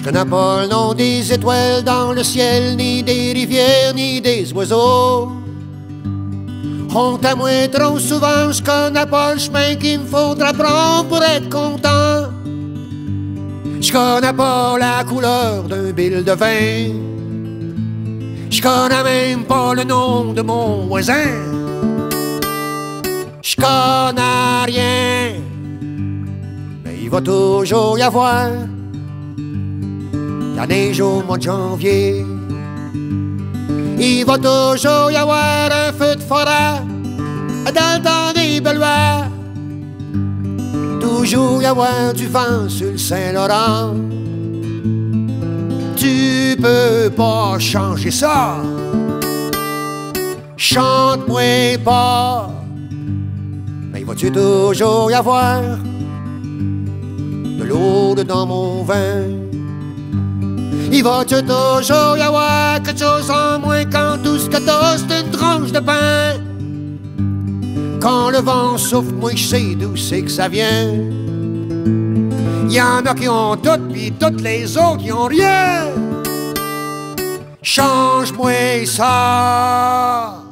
Je connais pas le nom des étoiles dans le ciel, ni des rivières, ni des oiseaux. On t'a moins trop souvent, je connais pas le chemin qu'il me faudra prendre pour être content. Je connais pas la couleur d'un bil de vin. Je connais même pas le nom de mon voisin. Je connais rien, mais il va toujours y avoir la neige au mois de janvier. Il va toujours y avoir un feu de forêt dans le temps des Belois. Toujours y avoir du vent sur le Saint-Laurent. Tu peux pas changer ça. Chante-moi pas, mais vas-tu toujours y avoir de l'eau dans mon vin? Il va-tu toujours y avoir quelque chose en moins quand tout ce que t'as c'est une tranche de pain? Quand le vent souffle, moi je sais d'où c'est que ça vient. Y en a qui ont tout, puis toutes les autres qui ont rien. Change-moi ça.